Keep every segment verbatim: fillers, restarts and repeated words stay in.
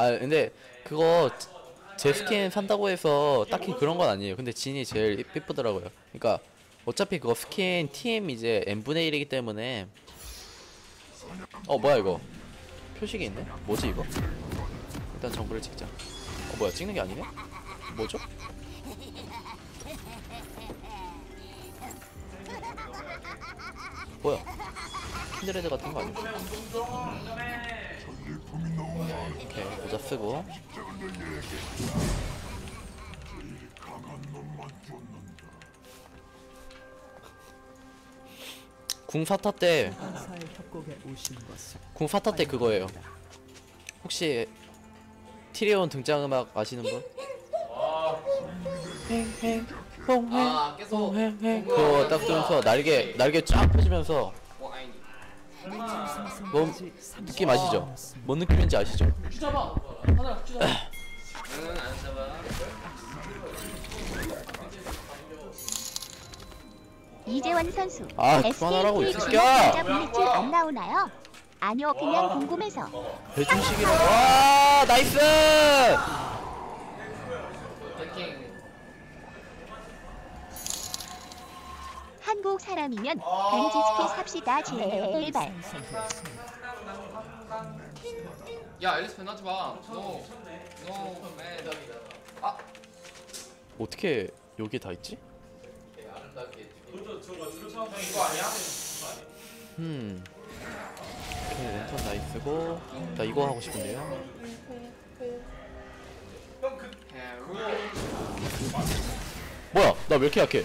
아 근데 그거 제 스킨 산다고 해서 딱히 그런 건 아니에요. 근데 진이 제일 예쁘더라고요. 그러니까 어차피 그거 스킨 티엠 이제 엔분의 일이기 때문에. 어 뭐야 이거 표식이 있네? 뭐지 이거? 일단 정글을 찍자. 어 뭐야 찍는 게 아니네? 뭐죠? 뭐야? 킨드레드 같은 거 아니고? 오케이 모자 쓰고. 궁사타 때 궁사타 때 그거예요. 혹시 티리온 등장음악 아시는 분? 행 홍행 홍행 그거 딱 들으면서 날개 날개 쫙 펴지면서 뭔 느낌 아시죠? 뭔 느낌인지 아시죠? 잡아! 하나 잡아! 응 안 잡아. 이재원 선수 아 그만하라고 이 새끼야! 블리츠 안 나오나요? 아니요 그냥 궁금해서. 대충식이라고. 와 나이스! 한국 사람이면 벤지스키 삽시다 제발. 야 앨리스 변하지 마. 노 노 맨. 아 어떻게 여기에 다 있지? 음. 오케이 랜턴 나이스고 나 이거 하고 싶은데요. 뭐야 나 왜 이렇게 약해?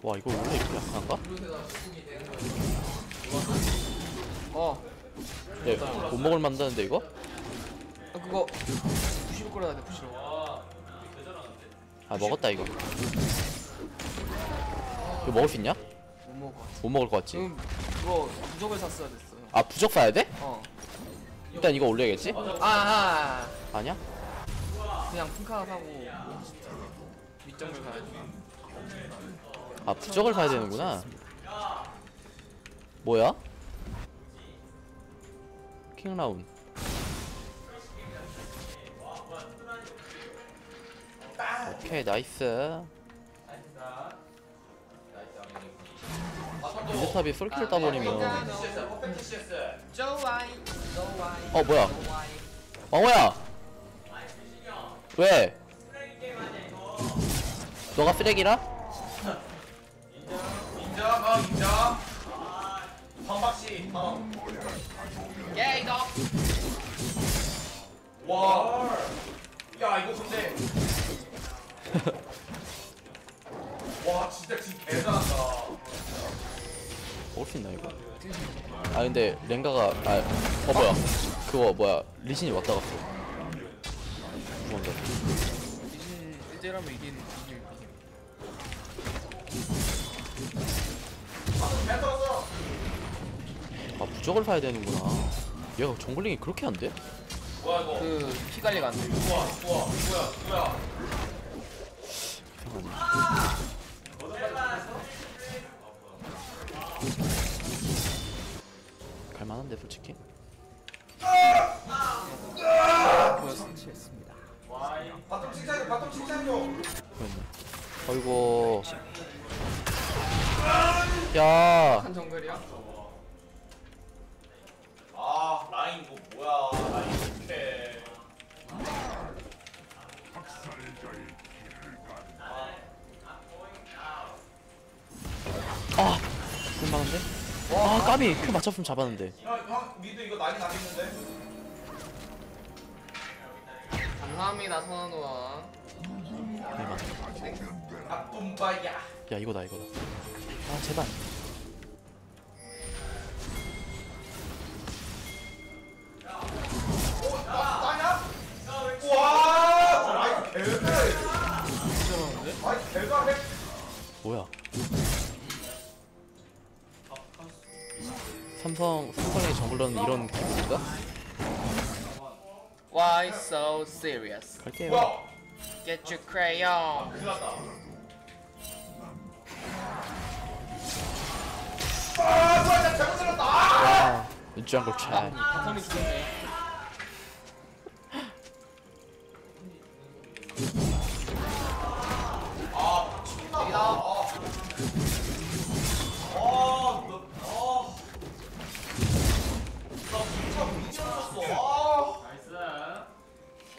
와 이거 원래 이렇게 약한가? 어. 야 못 먹을 만다는데 이거? 아 그거 부시로 끌어야 돼 부시로. 아 먹었다 이거. 이거 먹을 수 있냐? 못 먹어. 못 먹을 것 같지? 음, 그거 부적을 샀어야 됐어. 아 부적 사야 돼? 어. 일단 이거 올려야겠지? 아아. 아니야? 그냥 풍카 사고 밑장을 가야 돼. 아 부적을 봐야 되는구나. 뭐야? 킹라운. 오케이 나이스. 미드탑이 솔킬을 따버리면. 어 뭐야? 왕호야. 왜? 너가 쓰레기라? 인정 인정 방박씨 방 예 이거 와 야 이거 근데 와 진짜 진짜 대단하다. 먹을 수 있나 이거? 아 근데 랭가가 아 어 뭐야 그거 뭐야 리신이 왔다 갔어. 리신 이제라면 이기는 아 부적을 사야 되는구나. 얘가 정글링이 그렇게 안 돼? 뭐야 이거? 그 피 관리가 안 돼. 뭐야 뭐야 뭐야 뭐야. 갈만한데 솔직히. 그렇습니다. 바텀 칭찬해 바텀 칭찬해. 아이고. 야. 한 정글이야? 아 라인 뭐 뭐야 라인 이렇게. 아 금방인데? 아 까비 큐 맞췄으면 잡았는데. 야 미드 이거 난리 나겠는데? 감사합니다 선호원. 대박. 야 이거다 이거다. 아 제발. 뭐야? 삼성, 삼성의 정글러는 이런 기술인가? Why so serious? 갈게요. Get your crayon. 아, 진짜 잘못 들었다. 아, 정글 차. 아, 죽이다. 아, 너, 아, 나 진짜 미쳤어.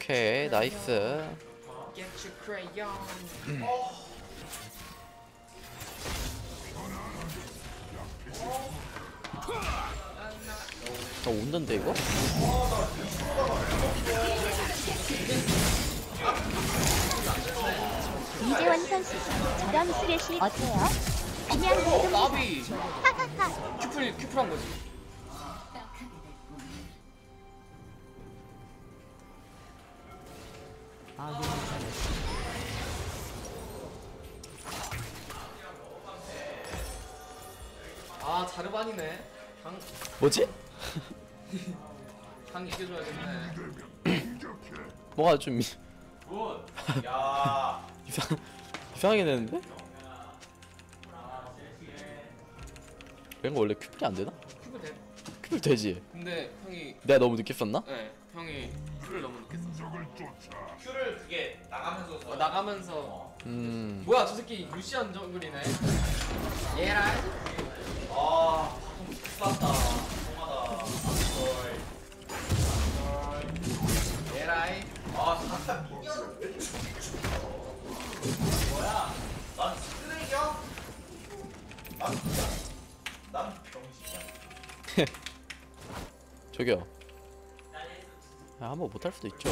나이스. 오케이, 나이스. Get your crayon. 다 온던데 이거? 이재원 선수 저런 쓰레쉬 어때요? 그냥 나비 하하하 큐플 큐플한 거지. 아, 아 자르반이네. 방... 뭐지? 방 이겨줘야겠네. 뭐가 좀 미... 야 이상... 이상하게 되는데? 랭거 원래 큐플이 안 되나? 큐플 돼. 큐플 되지. 근데 형이... 내가 너무 늦게 썼나? 네. 형이 큐를 너무 늦게 썼어. 큐를 그게 나가면서 써. 어, 나가면서... 어. 음... 뭐야 저 새끼 루시안 정글이네. 얘랑... 아, 쌌다. 정하다. 안걸. 에라이. 아, 쌌다. 뭐야? 난 쓰레기야? 난 진짜. 난 병신이야. 저기요. 아, 한번 못할 수도 있죠.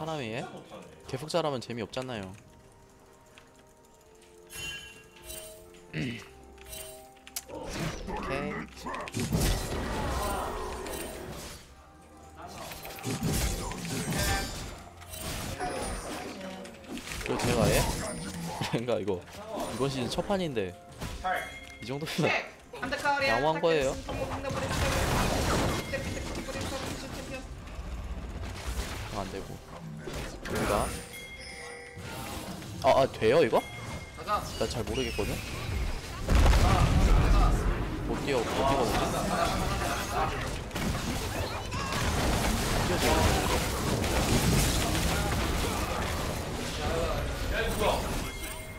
사람이 계속 잘하면 재미없잖아요. 오케이. 이거 제가 해? 랭가 이거 이번 시즌 첫 판인데 이 정도면 양호한 거예요. 안 되고. 랭가. 아, 아 돼요 이거? 나 잘 모르겠거든. 못 뛰어, 못 뛰거든.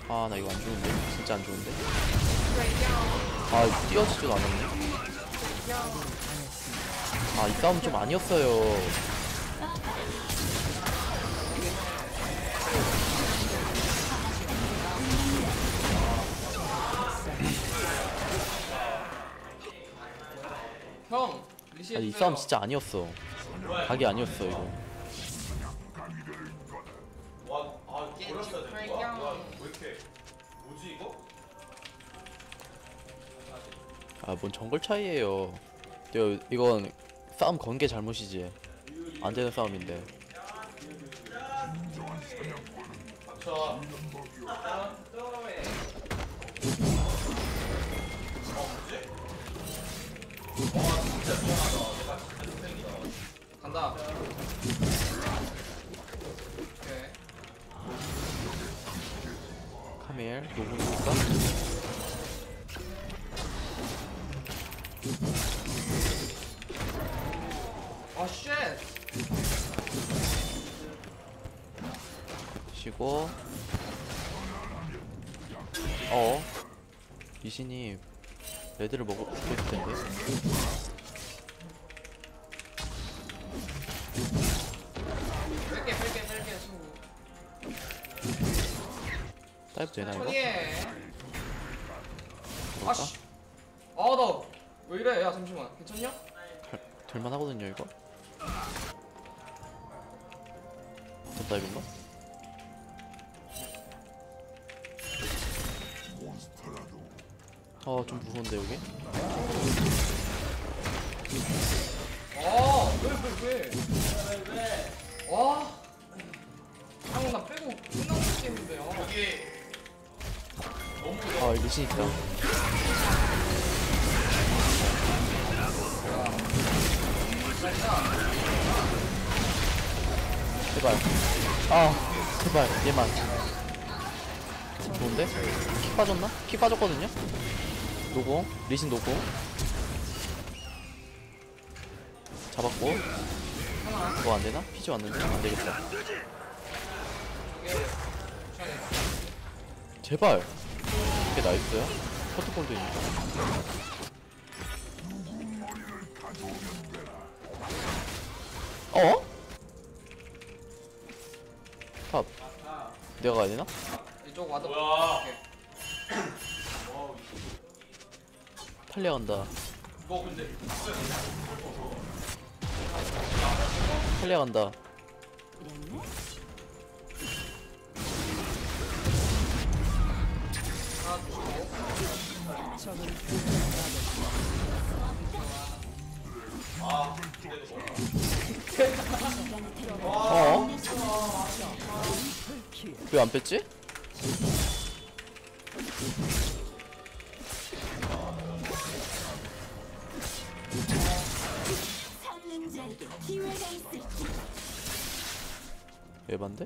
아, 나 이거 안 좋은데? 진짜 안 좋은데? 아, 뛰어지지도 않았네. 아, 이 싸움 좀 아니었어요. 형! 아니 이 싸움 진짜 아니었어. 각이 아니었어 이거. 와, 아 걸렸어야 되는 거야? 야, 왜 이렇게 뭐지 이거? 아, 뭔 정글 차이예요. 이건 싸움 건 게 잘못이지. 안 되는 싸움인데. 맞춰. 간다. 오케이. 카멜 녹음이니까. 아 쉣. 쉬고. 어. 이신이 레드를 먹고 있을 텐데. 뺄게, 뺄게, 뺄게. 다이브 되나 이거? 아씨. 아, 나 왜 이래? 야, 잠시만. 괜찮냐? 될만 하거든요, 이거. 됐다 이건가? 아, 좀 무서운데 여기? 아, 왜, 왜, 왜? 왜, 왜? 와, 형, 나 빼고 끝난 게임인데, 아. 여기. 너무. 아, 미치니까. 제발. 아 제발 얘만. 좋은데? 킥 빠졌나? 킥 빠졌거든요? 노고 리신 노고 잡았고. 이거 안되나? 피지 왔는데? 안되겠다. 제발. 이게 나이스야? 커트볼드입니다. 어? 탑 내가 가야되나? 이쪽 와도 탈려간다. 탈려간다. 어? 왜 안 뺐지? 예반데?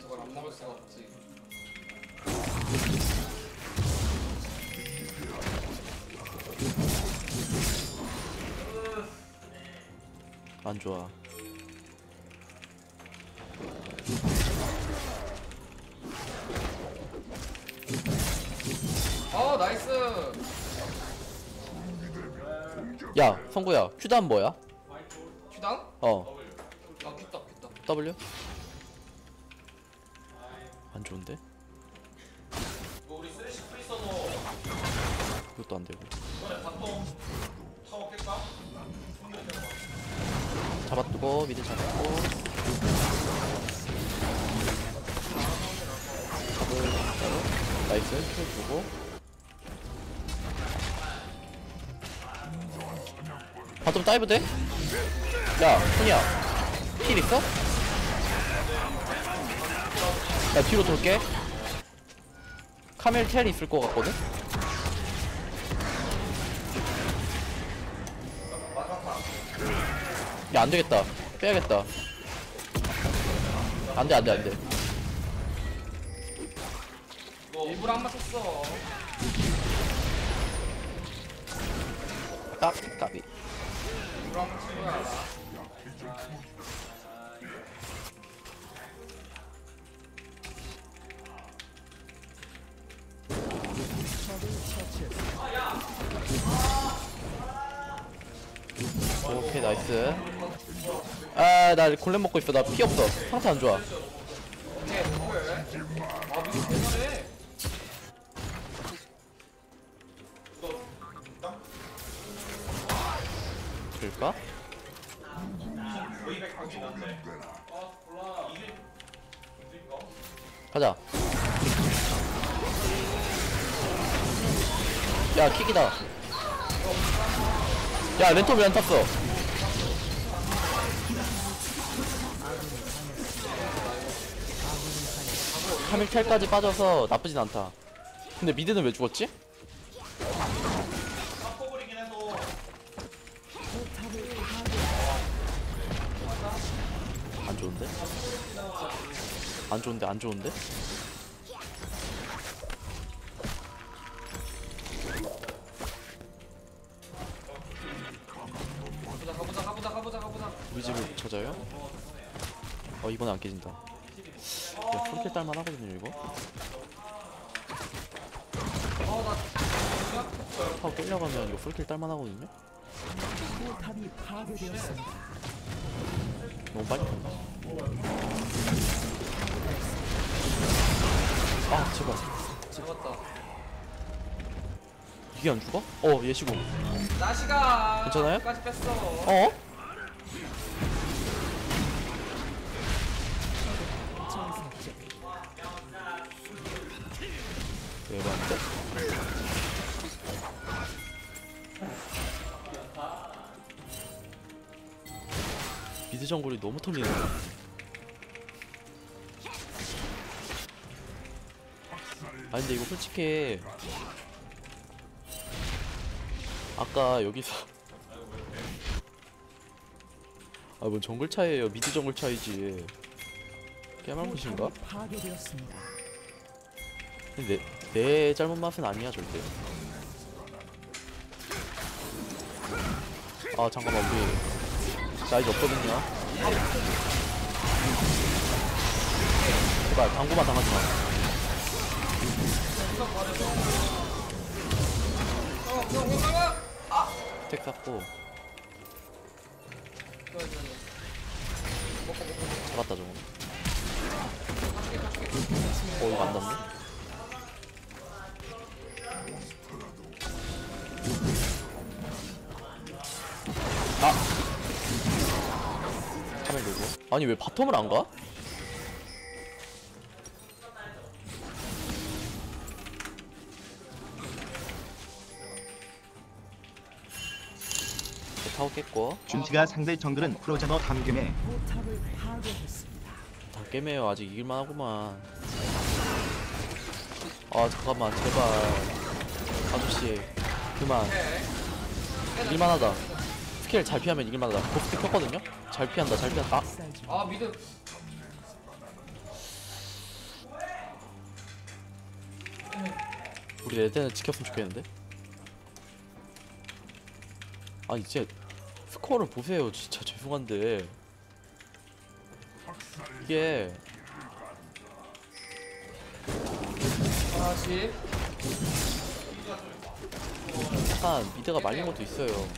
저걸 안 먹을 수가 없지. 안 좋아. 어 나이스. 야 성구야 큐단 뭐야? 큐단? 어. 아 큐다 큐다. W? 안 좋은데? 우리 쓰레쉬 프리서도 그것도 안 되고. 잡아두고 미드 잡았고. 잡을 잡고 나이스 해주고. 바텀 다이브 돼? 야, 훈이야 힐 있어? 나 뒤로 돌게. 카멜 텔 있을 것 같거든? 야, 안 되겠다. 빼야겠다. 안 돼, 안 돼, 안 돼. 뭐, 일부러 안 맞췄어. 딱, 까비. 오케이 나이스. 아 나 골렘 먹고 있어. 나 피 없어. 상태 안 좋아. 그럴까? 가자. 야 킥이다. 야 랜턴 왜 안 탔어? 삼 일 탈까지 빠져서 나쁘진 않다. 근데 미드는 왜 죽었지? 안 좋은데? 안 좋은데? 안 좋은데? 가보자 가보자 가보자 가보자. 우리 집을 찾아요? 어 이번에 안 깨진다. 야 프로필 딸만 하거든요 이거? 하고 끌려가면 이거 프로필 딸만 하거든요? 너무 빨리 간다. 아 제발. 죽었다. 이게 안 죽어? 어 예시고. 나시가. 괜찮아요? 까지 뺐어. 어? 대박인데? 미드 정글이 너무 털리네. 아 근데 이거 솔직히 아까 여기서 아 뭔 정글 차이에요. 미드 정글 차이지. 깨만 것인가? 근데 내, 내 잘못 맛은 아니야 절대. 아 잠깐만 우리 나 이제 없거든요. 제발 방구만 당하지마. 택 샀고 잡았다 저거. 어 이거 안 닿네. 아! 카멜 들고. 아니 왜 바텀을 안 가? 타워 깼고. 준치가 상대 정글은 프로자너 담겜에. 담겜에요. 아직 이길만 하구만. 아 잠깐만 제발 아저씨 그만. 이길만하다. 스킬 잘 피하면 이길만하다. 버프틱 켰거든요? 잘 피한다, 잘 피한다. 아, 미드. 우리 레드는 지켰으면 좋겠는데? 아, 이제 스코어를 보세요. 진짜 죄송한데. 이게. 다시. 약간 미드가 말린 것도 있어요.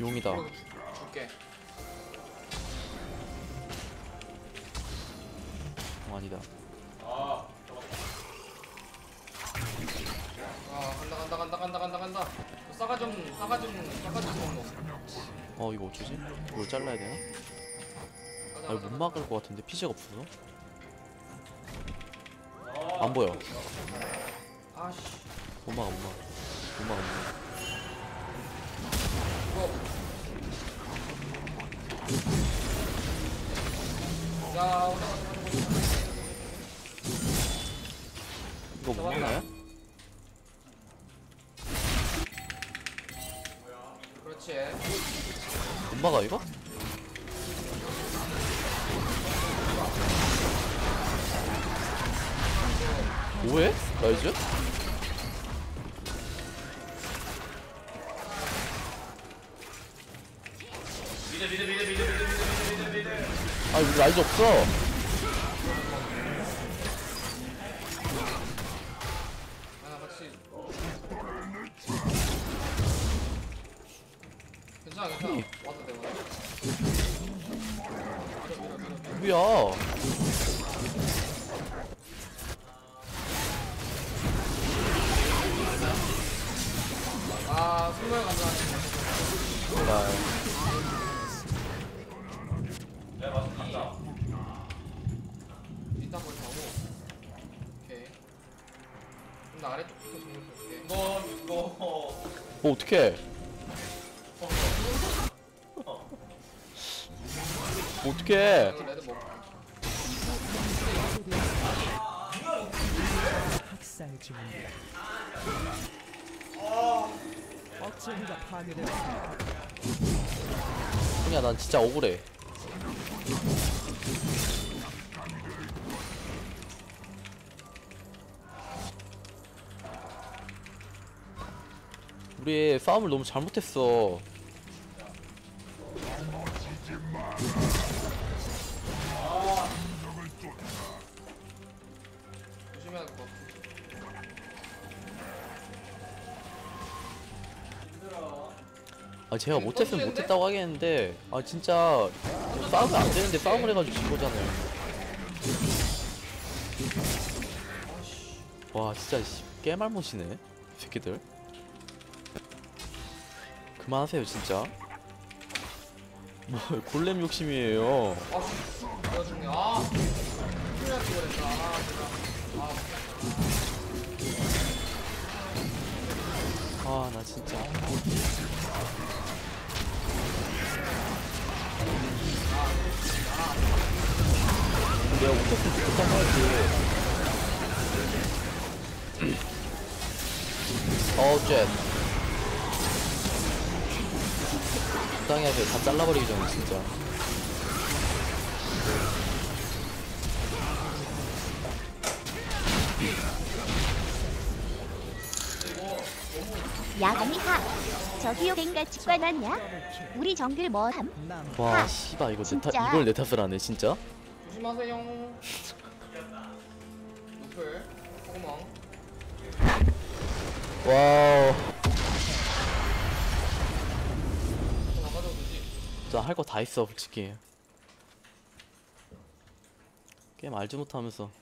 용이다. 줄게. 어, 아니다. 아, 간다 간다 간다 간다 간다 간다. 싸가 좀 싸가 좀 싸가 좀. 어 이거 어쩌지? 이거 잘라야 되나? 아 못 막을 것 같은데 피지가 없어서. 안 보여. 아씨. 못 막아 못 막아 못 막아 못 막아. 이거 못 막나요? 그렇지. 못 막아 이거? 뭐해? 나이즈? 아 우리 라이즈 없어. 아 같이. 괜찮아 괜찮아. 와도 돼 와도. 뭐야? 아 승부에 감사합니다. 뭐 어떡해? 뭐 어떡해? 그냥 난 진짜 억울해. 우리 싸움을 너무 잘못했어. 아 제가 못했으면 못했다고 하겠는데 아 진짜 싸움이 안 되는데 싸움을 해가지고 진 거잖아요. 와 진짜 깨말못이네 새끼들. 그만하세요 진짜. 뭐 골렘 욕심이에요. 아 나 진짜. 내가 못했으면 죽겠단 말이지. 어우 쉣. 적당히 하세요. 다 잘라버리기 전에 진짜. 야 아니하 저기요 랭가 직관하냐? 우리 정글 뭐함? 와 씨발 이거 진짜 타, 이걸 내 탓을 하네 진짜? 조심하세요. 노플 호구멍. 와우. 진짜 할 거 다 있어 솔직히. 게임 알지 못하면서.